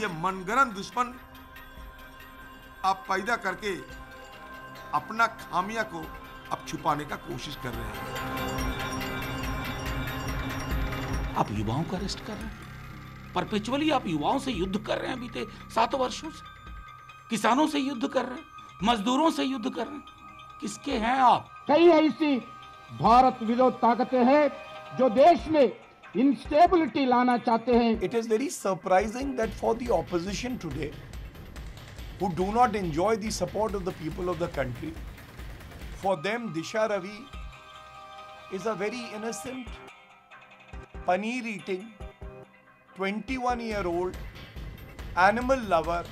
ये मनगढ़ंत दुश्मन आप पैदा करके अपना खामियां को अब छुपाने का कोशिश कर रहे हैं। आप युवाओं का अरेस्ट कर रहे हैं, परपेचुअली आप युवाओं से युद्ध कर रहे हैं। बीते 7 वर्षों से किसानों से युद्ध कर रहे हैं, मजदूरों से युद्ध कर रहे हैं। किसके हैं आप? कई ऐसी भारत विरोध ताकतें हैं जो देश में instability लाना चाहते हैं। It is very surprising that for the opposition today, who do not enjoy the support of the people of the country, for them Disha Ravi is a very innocent, paneer-eating, 21-year-old animal lover,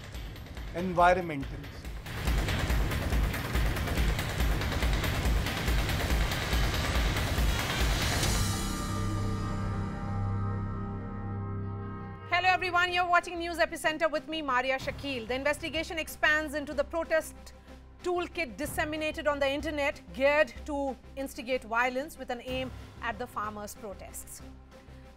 environmentalist. Everyone, you're watching News Epicenter with me, Marya Shakil. The investigation expands into the protest toolkit disseminated on the internet, geared to instigate violence with an aim at the farmers' protests.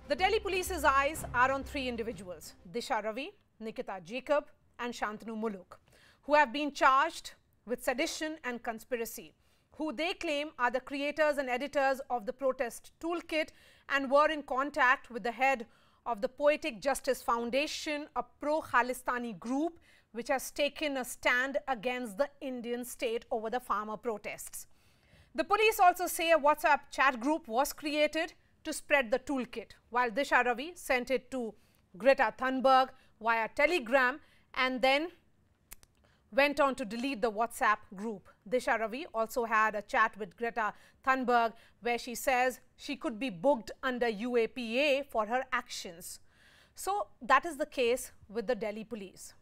The Delhi Police's eyes are on 3 individuals, Disha Ravi, Nikita Jacob and Shantanu Muluk, who have been charged with sedition and conspiracy, who they claim are the creators and editors of the protest toolkit and were in contact with the head of the Poetic Justice Foundation, a pro-Khalistani group which has taken a stand against the Indian state over the farmer protests. The police also say a WhatsApp chat group was created to spread the toolkit, while Disha Ravi sent it to Greta Thunberg via Telegram and then went on to delete the WhatsApp group. Disha Ravi also had a chat with Greta Thunberg where she says she could be booked under UAPA for her actions. So that is the case with the Delhi Police.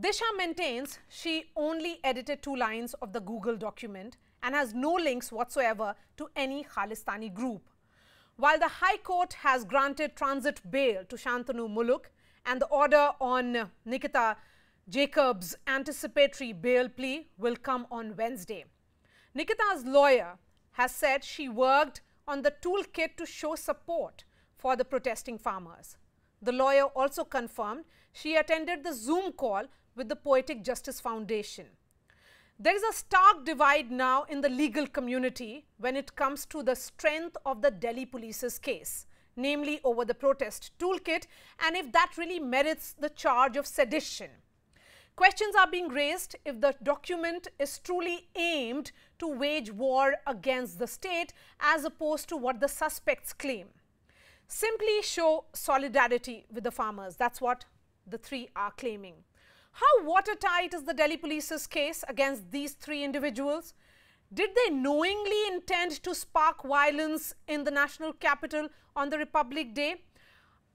Disha maintains she only edited 2 lines of the Google document and has no links whatsoever to any Khalistani group. While the High Court has granted transit bail to Shantanu Muluk and the order on Nikita Jacob's anticipatory bail plea will come on Wednesday. Nikita's lawyer has said she worked on the toolkit to show support for the protesting farmers. The lawyer also confirmed she attended the Zoom call with the Poetic Justice Foundation. There is a stark divide now in the legal community when it comes to the strength of the Delhi Police's case, namely over the protest toolkit and if that really merits the charge of sedition. Questions are being raised if the document is truly aimed to wage war against the state as opposed to what the suspects claim. Simply show solidarity with the farmers. That's what the 3 are claiming. How watertight is the Delhi Police's case against these 3 individuals? Did they knowingly intend to spark violence in the national capital on the Republic Day?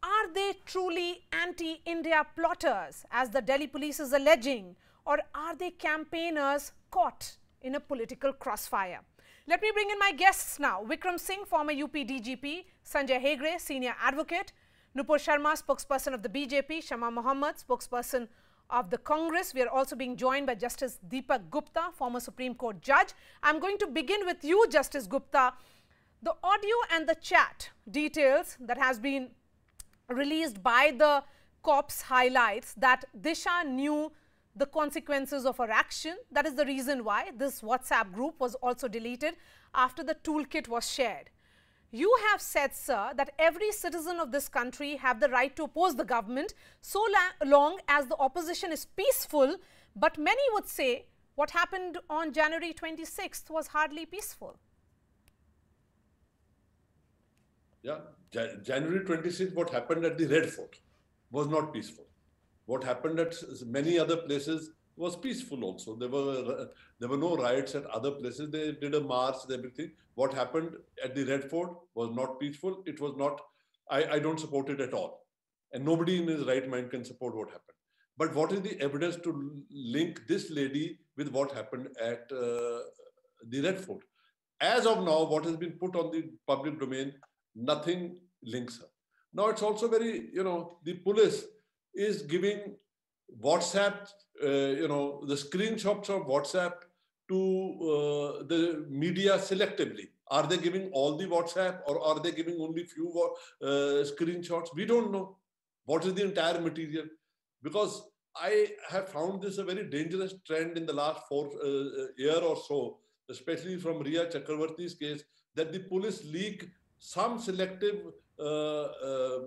Are they truly anti-India plotters, as the Delhi Police is alleging, or are they campaigners caught in a political crossfire? Let me bring in my guests now. Vikram Singh, former UP DGP, Sanjay Hegde, senior advocate, Nupur Sharma, spokesperson of the BJP, Shama Muhammad, spokesperson of the Congress. We are also being joined by Justice Deepak Gupta, former Supreme Court judge. I'm going to begin with you, Justice Gupta. The audio and the chat details that has been released by the cops highlights that Disha knew the consequences of her action. That is the reason why this WhatsApp group was also deleted after the toolkit was shared. You have said, sir, that every citizen of this country have the right to oppose the government so long as the opposition is peaceful, but many would say what happened on January 26th was hardly peaceful. Yeah, January 26th, what happened at the Red Fort was not peaceful. What happened at many other places was peaceful also. There were no riots at other places. They did a march and everything. What happened at the Red Fort was not peaceful. It was not, I don't support it at all. And nobody in his right mind can support what happened. But what is the evidence to link this lady with what happened at the Red Fort? As of now, what has been put on the public domain, nothing links her. Now, it's also very, the police is giving WhatsApp, the screenshots of WhatsApp to the media selectively. Are they giving all the WhatsApp or are they giving only few screenshots? We don't know. What is the entire material? because I have found this a very dangerous trend in the last year or so, especially from Riya Chakravarti's case, that the police leak some selective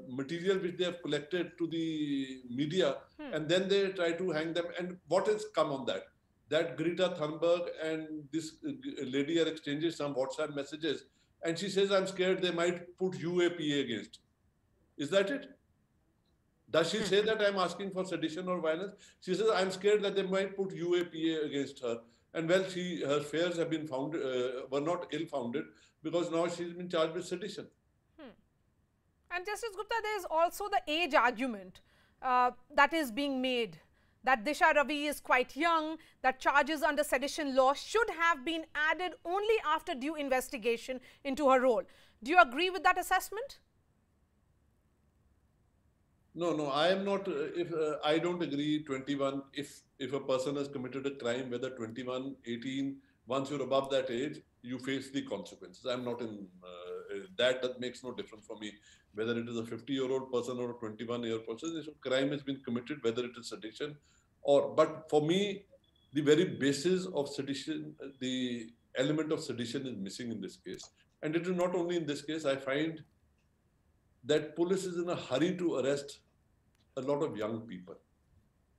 material which they have collected to the media, and then they try to hang them. And what has come on that? That Greta Thunberg and this lady are exchanging some WhatsApp messages, and she says, "I'm scared they might put UAPA against." Is that it? Does she say that I'm asking for sedition or violence? She says, "I'm scared that they might put UAPA against her." And well, her fears have been found, were not ill-founded, because now she's been charged with sedition. And Justice Gupta, there is also the age argument that is being made, that Disha Ravi is quite young, that charges under sedition law should have been added only after due investigation into her role. Do you agree with that assessment? No, I am not. I don't agree. 21. If a person has committed a crime, whether 21, 18, once you're above that age, you face the consequences. I'm not in that. That makes no difference for me. Whether it is a 50-year-old person or a 21-year-old person, this crime has been committed, whether it is sedition or. But for me, the very basis of sedition, the element of sedition, is missing in this case. And it is not only in this case. I find that police is in a hurry to arrest a lot of young people.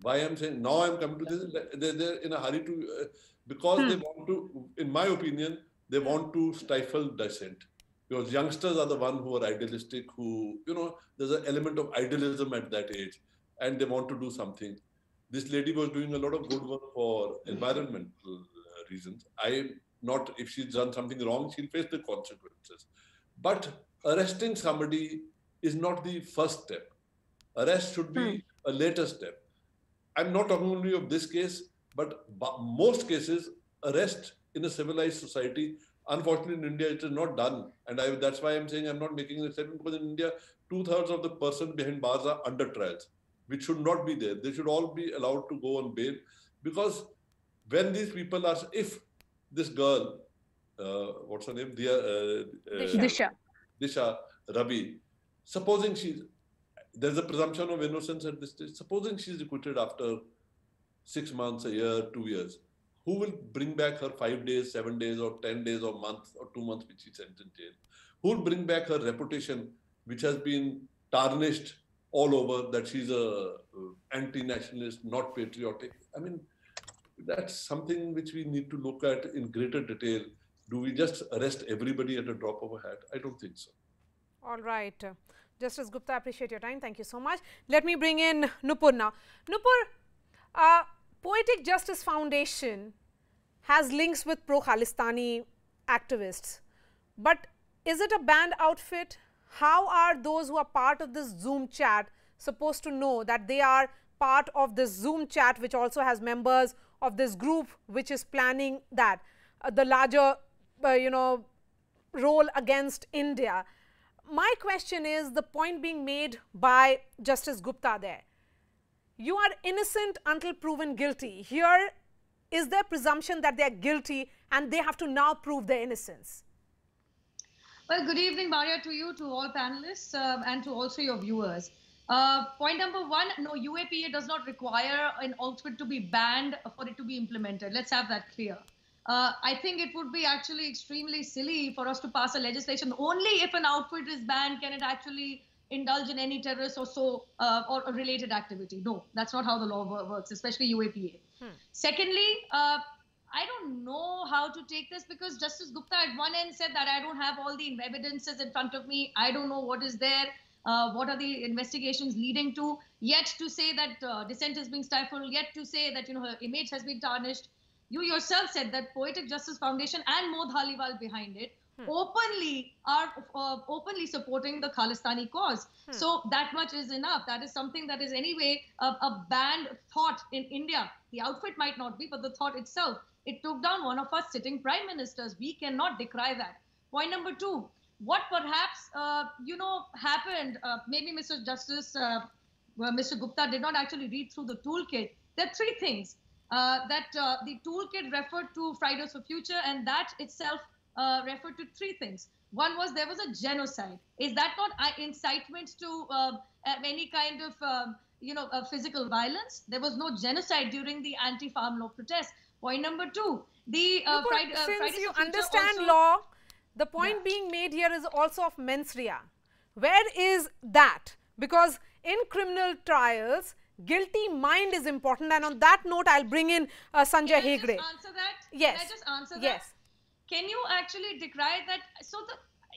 Why I'm saying, now I'm coming to this, they're in a hurry to, because they want to, in my opinion, they want to stifle dissent. Because youngsters are the one who are idealistic, who, you know, there's an element of idealism at that age, and they want to do something. This lady was doing a lot of good work for environmental reasons. I'm not, if she's done something wrong, she'll face the consequences. But arresting somebody is not the first step. Arrest should be a later step. I'm not talking only of this case, but most cases, arrest in a civilized society, unfortunately in India, it is not done. And that's why I'm saying I'm not making an exception, because in India, 2/3 of the person behind bars are under trials, which should not be there. They should all be allowed to go on bail, because when these people are, if this girl, what's her name? Disha Ravi, supposing there's a presumption of innocence at this stage, supposing she's acquitted after 6 months, a year, 2 years, who will bring back her 5 days, 7 days or 10 days or month or 2 months which she sent in jail? Who will bring back her reputation, which has been tarnished all over, that she's a anti-nationalist, not patriotic? I mean, that's something which we need to look at in greater detail. Do we just arrest everybody at a drop of a hat? I don't think so. All right. Justice Gupta, I appreciate your time. Thank you so much. Let me bring in Nupur now. Nupur, Poetic Justice Foundation has links with pro-Khalistani activists. But is it a banned outfit? How are those who are part of this Zoom chat supposed to know that they are part of this Zoom chat, which also has members of this group which is planning that, the larger role against India? My question is the point being made by Justice Gupta there. You are innocent until proven guilty. Here is their presumption that they are guilty and they have to now prove their innocence. Well, good evening, Marya, to you, to all panelists and to also your viewers. Point number one, no, UAPA does not require an outfit to be banned for it to be implemented. Let's have that clear. I think it would be actually extremely silly for us to pass a legislation. Only if an outfit is banned can it actually indulge in any terrorist or so or a related activity. No, that's not how the law works, especially UAPA. Secondly, I don't know how to take this, because Justice Gupta at one end said that I don't have all the evidences in front of me. I don't know what is there. What are the investigations leading to? Yet to say that dissent is being stifled. Yet to say that her image has been tarnished. You yourself said that Poetic Justice Foundation and Mo Dhaliwal behind it openly are supporting the Khalistani cause. So that much is enough. That is something that is anyway a banned thought in India. The outfit might not be, but the thought itself. It took down one of us sitting prime ministers. We cannot decry that. Point number two, what perhaps, happened, maybe Mr. Justice, Mr. Gupta did not actually read through the toolkit. There are three things. The toolkit referred to Fridays for Future, and that itself referred to three things. One was there was a genocide. Is that not incitement to any kind of physical violence. There was no genocide during the anti-farm law protests. Point number two, the since you understand law, the point being made here is also of mens rea. Where is that? Because in criminal trials, guilty mind is important, and on that note, I'll bring in Sanjay Hegde. Can I just answer that? Yes. Can I just answer that? Yes. Can you actually decry that? So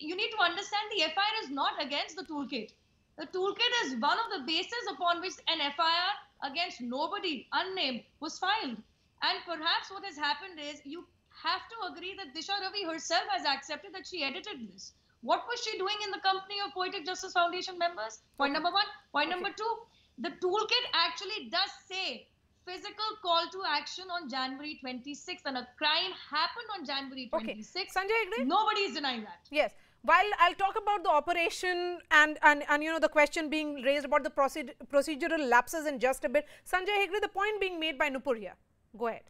you need to understand the FIR is not against the toolkit. The toolkit is one of the bases upon which an FIR against nobody, unnamed, was filed. And perhaps what has happened is you have to agree that Disha Ravi herself has accepted that she edited this. What was she doing in the company of Poetic Justice Foundation members? Point number one. Point number two, the toolkit actually does say physical call to action on January 26th, and a crime happened on January 26th. Okay. Sanjay Hegde? Nobody is denying that. Yes. While I'll talk about the operation and you know the question being raised about the procedural lapses in just a bit, Sanjay Hegde, the point being made by Nupur here. Go ahead.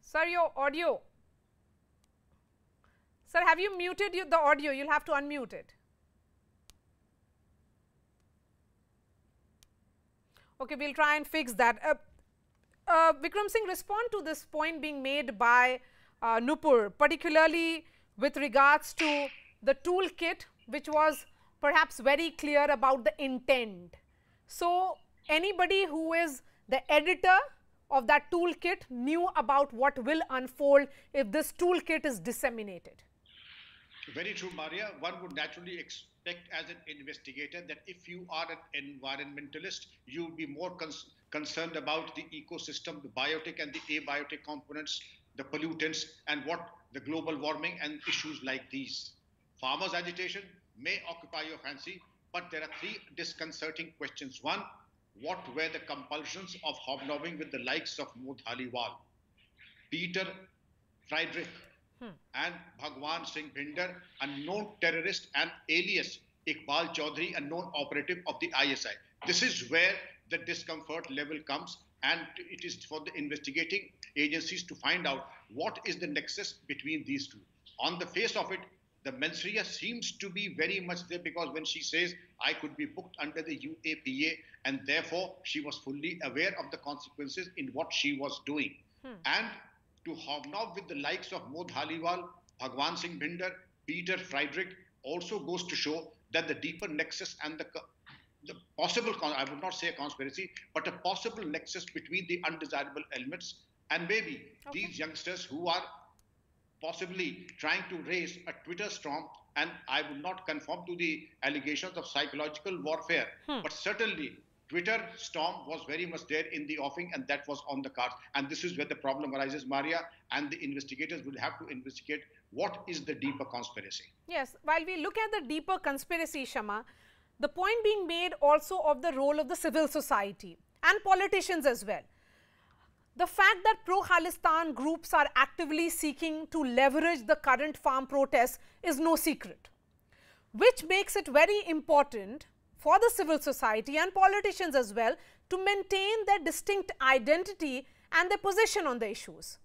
Sir, your audio. Sir, have you muted the audio? You'll have to unmute it. Okay, we'll try and fix that. Vikram Singh, respond to this point being made by Nupur, particularly with regards to the toolkit, which was perhaps very clear about the intent. So, anybody who is the editor of that toolkit knew about what will unfold if this toolkit is disseminated. Very true, Marya. One would naturally expect as an investigator that if you are an environmentalist, you would be more concerned about the ecosystem, the biotic and the abiotic components, the pollutants, and what the global warming and issues like these. Farmers' agitation may occupy your fancy, but there are three disconcerting questions. One, what were the compulsions of hobnobbing with the likes of Mo Dhaliwal, Peter Friedrich, and Bhagwan Singh Bhinder, a known terrorist, and alias Iqbal Chaudhary, a known operative of the ISI. This is where the discomfort level comes, and it is for the investigating agencies to find out what is the nexus between these two. On the face of it, the mens rea seems to be very much there, because when she says, I could be booked under the UAPA, and therefore she was fully aware of the consequences in what she was doing. And to hobnob with the likes of Mo Dhaliwal, Bhagwan Singh Bhinder, Peter Friedrich also goes to show that the deeper nexus and the possible, I would not say a conspiracy, but a possible nexus between the undesirable elements and maybe these youngsters who are possibly trying to raise a Twitter storm. And I will not conform to the allegations of psychological warfare, but certainly Twitter storm was very much there in the offing, and that was on the cards. And this is where the problem arises, Marya, and the investigators will have to investigate what is the deeper conspiracy. Yes, while we look at the deeper conspiracy, Shama, the point being made also of the role of the civil society and politicians as well. The fact that pro-Khalistan groups are actively seeking to leverage the current farm protests is no secret, which makes it very important for the civil society and politicians as well to maintain their distinct identity and their position on the issues.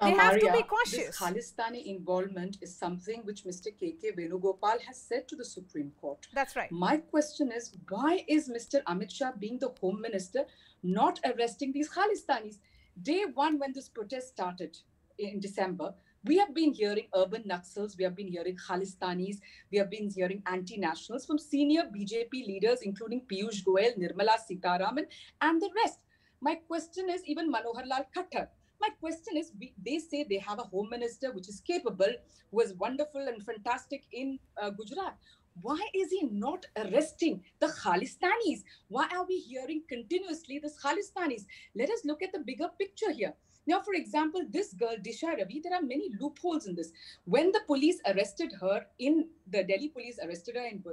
They have to be cautious. This Khalistani involvement is something which Mr. KK Venugopal has said to the Supreme Court. That's right. My question is, why is Mr. Amit Shah, being the Home Minister, not arresting these Khalistanis? Day one, when this protest started in December, we have been hearing urban Naxals, we have been hearing Khalistanis, we have been hearing anti-nationals from senior BJP leaders, including Piyush Goel, Nirmala Sitaraman, and the rest. My question is, even Manohar Lal Khattar. My question is, they say they have a Home Minister which is capable, who is wonderful and fantastic in Gujarat. Why is he not arresting the Khalistanis? Why are we hearing continuously this Khalistanis? Let us look at the bigger picture here. Now, for example, this girl, Disha Ravi, there are many loopholes in this. When the police arrested her, the Delhi police arrested her in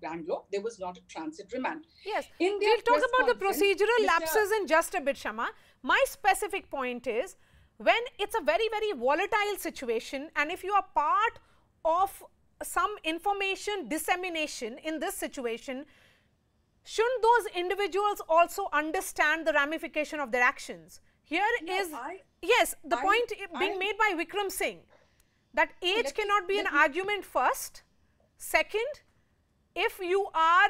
Bangalore, there was not a transit remand. Yes, we'll talk about the procedural lapses in just a bit, Shama. My specific point is, when it's a very, very volatile situation, and if you are part of some information dissemination in this situation, shouldn't those individuals also understand the ramification of their actions? Here is the point being made by Vikram Singh, that age cannot be an argument first. Second, if you are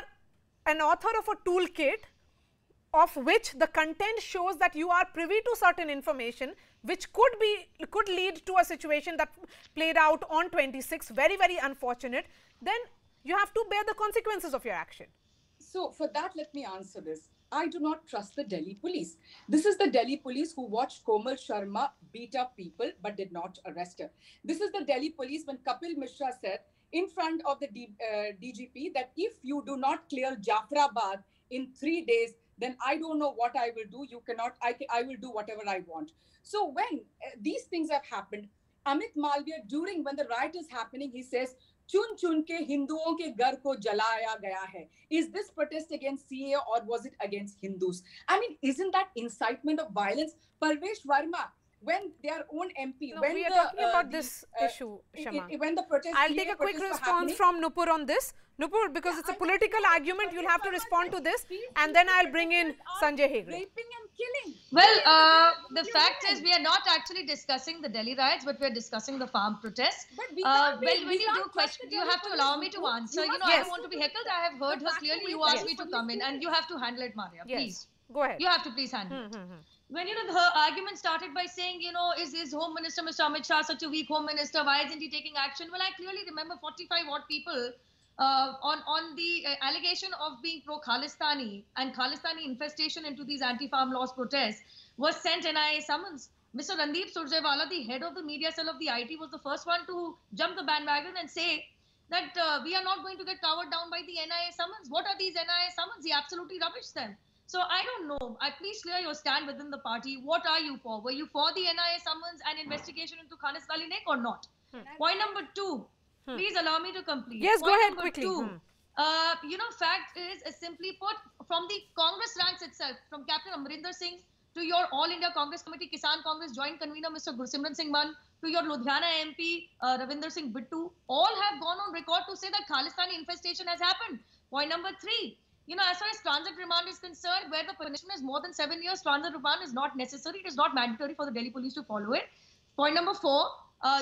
an author of a toolkit of which the content shows that you are privy to certain information which could lead to a situation that played out on 26, very, very unfortunate, then you have to bear the consequences of your action. So for that, let me answer this. I do not trust the Delhi police. This is the Delhi police who watched Komal Sharma beat up people but did not arrest her. This is the Delhi police when Kapil Mishra said in front of the DGP that if you do not clear Jafrabad in 3 days, then I don't know what I will do. You cannot, I will do whatever I want. So when these things have happened, Amit Malviya, during when the riot is happening, he says, "Chun chun ke Hinduon ke ghar ko jalaya gaya hai." Is this protest against CA or was it against Hindus? I mean, isn't that incitement of violence? Parvesh Verma, when their own MP, no, when we are talking about this issue, Shama. When the protest, I'll take a quick response from Nupur on this. Nupur, because it's a political argument, you'll have to respond to this, and then I'll bring in Sanjay Hegde. Well, the fact is we are not actually discussing the Delhi riots, but we are discussing the farm protests. Well, when you do question, you have to allow me to answer. You know, I don't want to be heckled. I have heard her clearly. You asked me to come in, and you have to handle it, Marya. Please. Go ahead. You have to please handle it. When, you know, her argument started by saying, you know, is Home Minister Mr. Amit Shah such a weak Home Minister? Why isn't he taking action? Well, I clearly remember 45-odd people on the allegation of being pro-Khalistani and Khalistani infestation into these anti-farm laws protests was sent NIA summons. Mr. Randeep Surjaywala, the head of the media cell of the IT, was the first one to jump the bandwagon and say that we are not going to get cowered down by the NIA summons. What are these NIA summons? He absolutely rubbished them. So I don't know. Please clear your stand within the party. What are you for? Were you for the NIA summons and investigation into Khalis-Wali Nek or not? Point number two. Please allow me to complete. Yes, go ahead quickly. You know, fact is, simply put, from the Congress ranks itself, from Captain Amrinder Singh to your All India Congress Committee, Kisan Congress Joint Convener, Mr. Gurusimran Singh Man, to your Ludhiana MP, Ravinder Singh Bittu, all have gone on record to say that Khalistani infestation has happened. Point number three. You know, as far as transit remand is concerned, where the punishment is more than 7 years, transit remand is not necessary. It is not mandatory for the Delhi police to follow it. Point number four,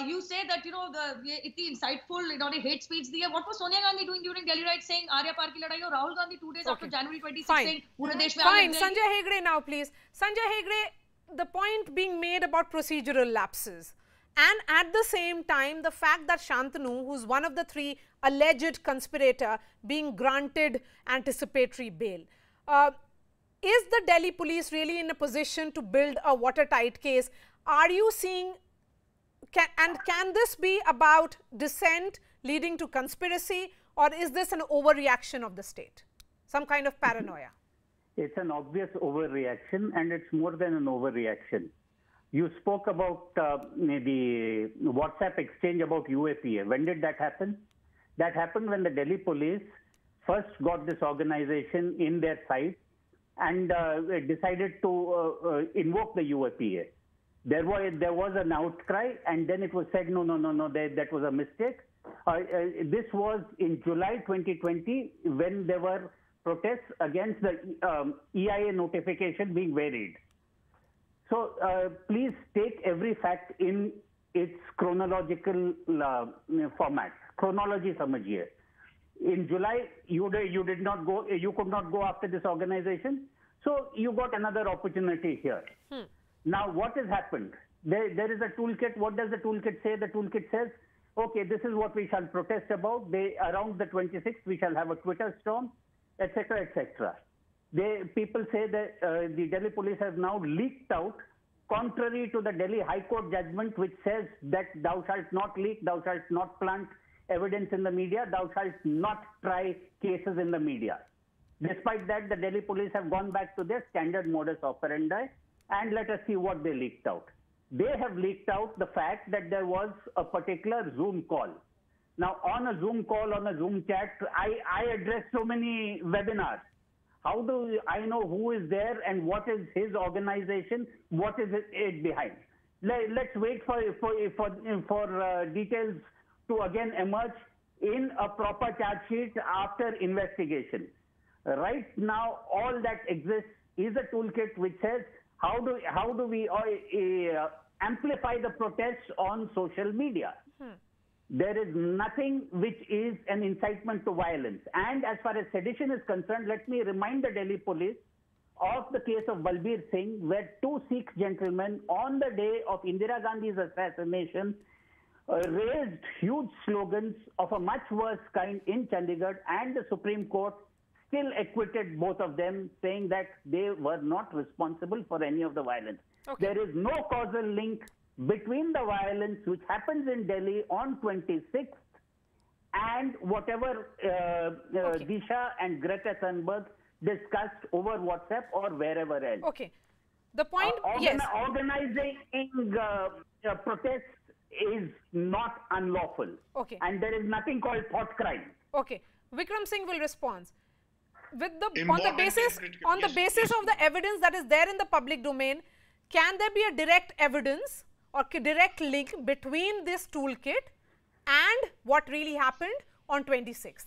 you say that, you know, the insightful, you know, the hate speech. What was Sonia Gandhi doing during Delhi riots saying Arya Park ki ladai, or Rahul Gandhi 2 days after January 26 saying Pura Desh mein Fine, Sanjay Hegde now, please. Sanjay Hegde, the point being made about procedural lapses. And at the same time, the fact that Shantanu, who's one of the three alleged conspirator, being granted anticipatory bail. Is the Delhi police really in a position to build a watertight case? Are you seeing, can this be about dissent leading to conspiracy, or is this an overreaction of the state? Some kind of paranoia? It's an obvious overreaction, and it's more than an overreaction. You spoke about the WhatsApp exchange about UAPA. When did that happen? That happened when the Delhi police first got this organization in their sight and decided to invoke the UAPA. There was an outcry, and then it was said, no, that was a mistake. This was in July 2020 when there were protests against the EIA notification being varied. So please take every fact in its chronological format. Chronology samajhiye. In July, you did not go. You could not go after this organization. So you got another opportunity here. Now what has happened? There is a toolkit. What does the toolkit say? The toolkit says, okay, this is what we shall protest about. Around the 26th, we shall have a Twitter storm, etc., etc. People say that the Delhi police have now leaked out, contrary to the Delhi High Court judgment, which says that thou shalt not leak, thou shalt not plant evidence in the media, thou shalt not try cases in the media. Despite that, the Delhi police have gone back to their standard modus operandi, and let us see what they leaked out. They have leaked out the fact that there was a particular Zoom call. Now, on a Zoom call, on a Zoom chat, I address so many webinars. How do I know who is there and what is his organization? What is it behind? Let's wait for details to again emerge in a proper charge sheet after investigation. Right now, all that exists is a toolkit which says how do we amplify the protests on social media. There is nothing which is an incitement to violence. And as far as sedition is concerned, let me remind the Delhi police of the case of Balbir Singh, where two Sikh gentlemen on the day of Indira Gandhi's assassination raised huge slogans of a much worse kind in Chandigarh, and the Supreme Court still acquitted both of them, saying that they were not responsible for any of the violence. Okay. There is no causal link between the violence which happens in Delhi on 26th and whatever Disha and Greta Thunberg discussed over WhatsApp or wherever else. Okay. The point, yes. Organizing protests is not unlawful. Okay. And there is nothing called thought crime. Okay. Vikram Singh will respond. On the basis of the evidence that is there in the public domain, can there be a direct evidence or direct link between this toolkit and what really happened on 26th?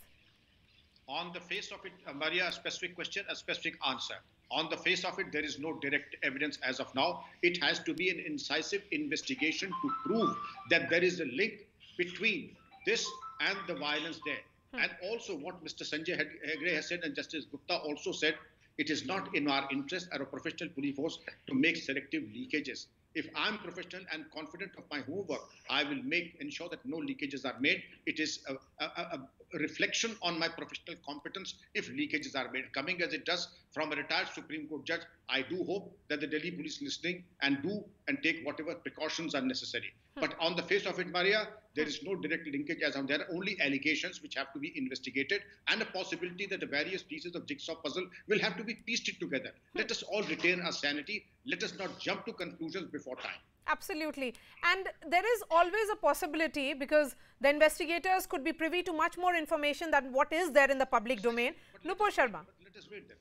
On the face of it, Marya, a specific question, a specific answer. On the face of it, there is no direct evidence as of now. It has to be an incisive investigation to prove that there is a link between this and the violence there. And also what Mr. Sanjay Hegde has said and Justice Gupta also said, it is not in our interest as a professional police force to make selective leakages. If I'm professional and confident of my homework, I will ensure that no leakages are made. It is a reflection on my professional competence if leakages are made. Coming as it does from a retired Supreme Court judge, I do hope that the Delhi police listening and take whatever precautions are necessary. But on the face of it, Marya, there is no direct linkage as on. There are only allegations which have to be investigated and a possibility that the various pieces of jigsaw puzzle will have to be pieced together. Let us all retain our sanity. Let us not jump to conclusions before time. Absolutely. And there is always a possibility, because the investigators could be privy to much more information than what is there in the public domain. Nupur Sharma.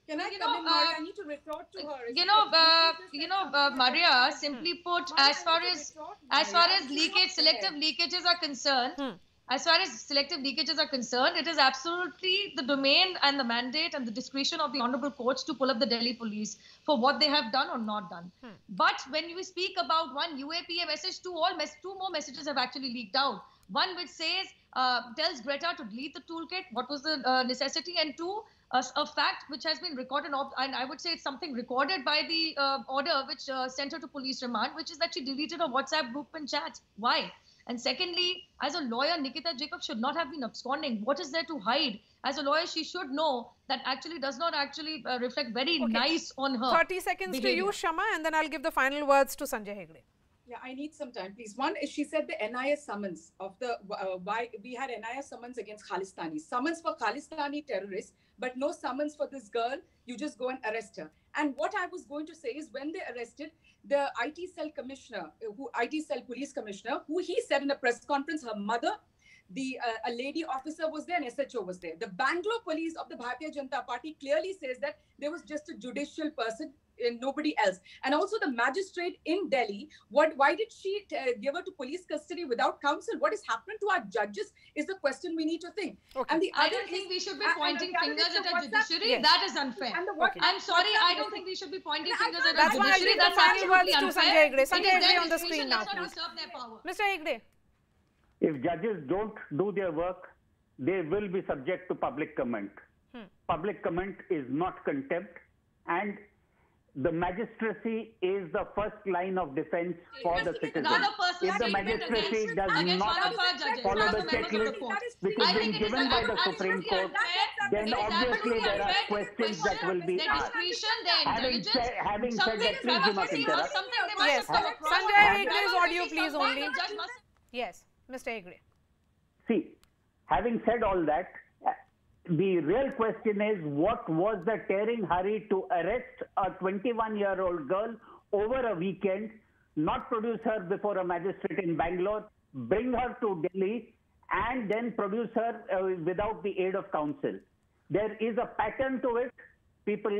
Can I need to retort to her. Marya, simply put, as far as selective leakages are concerned, as far as selective leakages are concerned, it is absolutely the domain and the mandate and the discretion of the honorable courts to pull up the Delhi police for what they have done or not done. But when we speak about one UAPA message, two more messages have actually leaked out. One which says, tells Greta to delete the toolkit, what was the necessity, and two, a fact which has been recorded, and I would say it's something recorded by the order which sent her to police remand, which is that she deleted a WhatsApp group and chat. Why? And secondly, as a lawyer, Nikita Jacob should not have been absconding. What is there to hide? As a lawyer, she should know that actually does not actually reflect very nice on her. 30 seconds behavior. To you, Shama, and then I'll give the final words to Sanjay Hegde. Yeah, I need some time, please. One is, she said the NIS summons of the, why we had NIS summons against Khalistani. Summons for Khalistani terrorists, but no summons for this girl. You just go and arrest her. And what I was going to say is, when they arrested the IT cell commissioner, police commissioner, who he said in a press conference, her mother, a lady officer was there, and SHO was there. The Bangalore police of the Bharatiya Janata Party clearly says that there was just a judicial person and nobody else. And also the magistrate in Delhi, why did she give her to police custody without counsel? What has happened to our judges is the question we need to think. Okay. And the other thing we should be pointing fingers at our judiciary. Yes. That is unfair. Okay. I'm sorry, I don't think we should be pointing fingers at our judiciary. That's absolutely unfair. Sanjay Hegde on the screen now. Mr. Hegde. If judges don't do their work, they will be subject to public comment. Public comment is not contempt, and the magistracy is the first line of defense for the citizen. If the magistracy does not follow the checklist which is being given by the Supreme Court, then obviously there are questions that will be asked. Having said that, please do not interrupt. Yes, Sanjay Hegde's audio, please only. Yes, Mr. Hegde. See, having said all that, the real question is, what was the tearing hurry to arrest a 21-year-old girl over a weekend, not produce her before a magistrate in Bangalore, bring her to Delhi, and then produce her without the aid of counsel? There is a pattern to it. People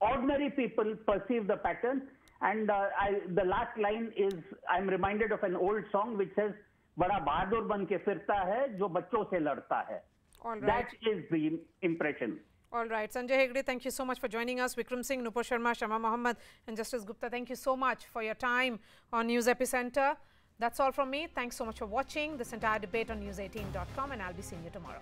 ordinary people perceive the pattern. And the last line is, I'm reminded of an old song which says, बड़ा बहादुर बन के फिरता है जो बच्चों से लड़ता है. That is the impression. All right, Sanjay Hegde, thank you so much for joining us. Vikram Singh, Nupur Sharma, Shama Muhammad, and Justice Gupta, thank you so much for your time on News Epicenter. That's all from me. Thanks so much for watching this entire debate on news18.com, and I'll be seeing you tomorrow.